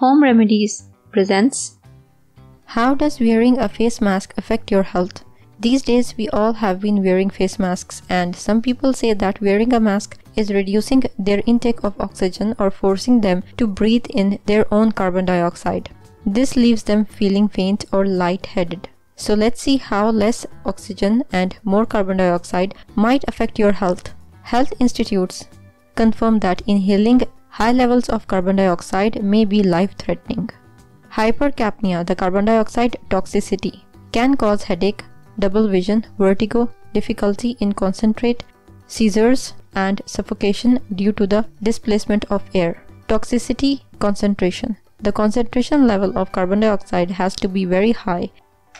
Home Remedies presents How does wearing a face mask affect your health? These days we all have been wearing face masks, and some people say that wearing a mask is reducing their intake of oxygen or forcing them to breathe in their own carbon dioxide. This leaves them feeling faint or lightheaded. So let's see how less oxygen and more carbon dioxide might affect your health. Health institutes confirm that inhaling high levels of carbon dioxide may be life-threatening. Hypercapnia, the carbon dioxide toxicity, can cause headache, double vision, vertigo, difficulty in concentrate, seizures, and suffocation due to the displacement of air. Toxicity concentration. The concentration level of carbon dioxide has to be very high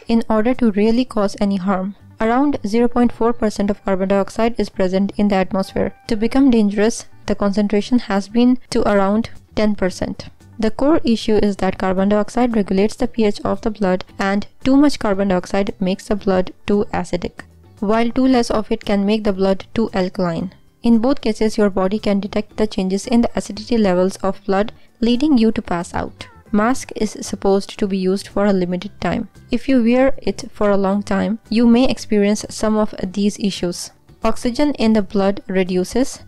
in order to really cause any harm. Around 0.4% of carbon dioxide is present in the atmosphere. To become dangerous, the concentration has been to around 10%. The core issue is that carbon dioxide regulates the pH of the blood, and too much carbon dioxide makes the blood too acidic, while too less of it can make the blood too alkaline. In both cases, your body can detect the changes in the acidity levels of blood, leading you to pass out. Mask is supposed to be used for a limited time. If you wear it for a long time, you may experience some of these issues. Oxygen in the blood reduces.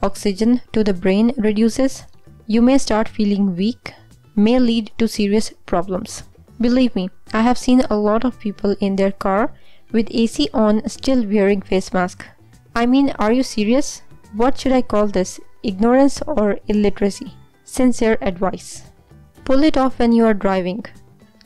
Oxygen to the brain reduces. You may start feeling weak, may lead to serious problems. Believe me, I have seen a lot of people in their car with AC on still wearing face mask. I mean, are you serious? What should I call this? Ignorance or illiteracy? Sincere advice. Pull it off when you are driving.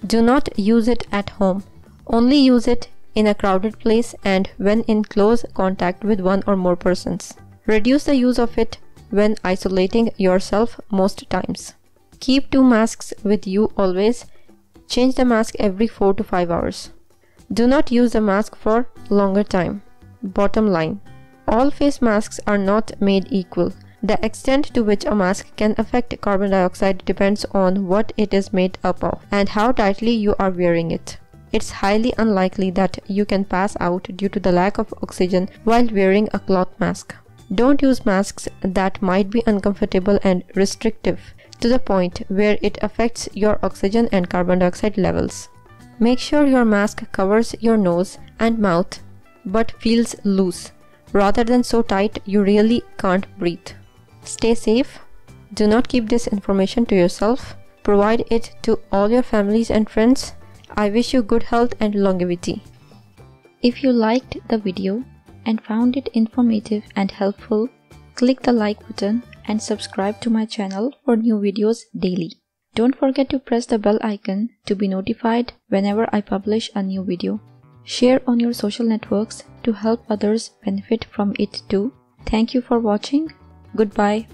Do not use it at home. Only use it in a crowded place and when in close contact with one or more persons. Reduce the use of it when isolating yourself most times. Keep two masks with you always. Change the mask every 4 to 5 hours. Do not use the mask for longer time. Bottom line, all face masks are not made equal. The extent to which a mask can affect carbon dioxide depends on what it is made up of and how tightly you are wearing it. It's highly unlikely that you can pass out due to the lack of oxygen while wearing a cloth mask. Don't use masks that might be uncomfortable and restrictive to the point where it affects your oxygen and carbon dioxide levels. Make sure your mask covers your nose and mouth but feels loose rather than so tight you really can't breathe. Stay safe. Do not keep this information to yourself. Provide it to all your families and friends. I wish you good health and longevity. If you liked the video and found it informative and helpful, click the like button and subscribe to my channel for new videos daily. Don't forget to press the bell icon to be notified whenever I publish a new video. Share on your social networks to help others benefit from it too. Thank you for watching. Goodbye.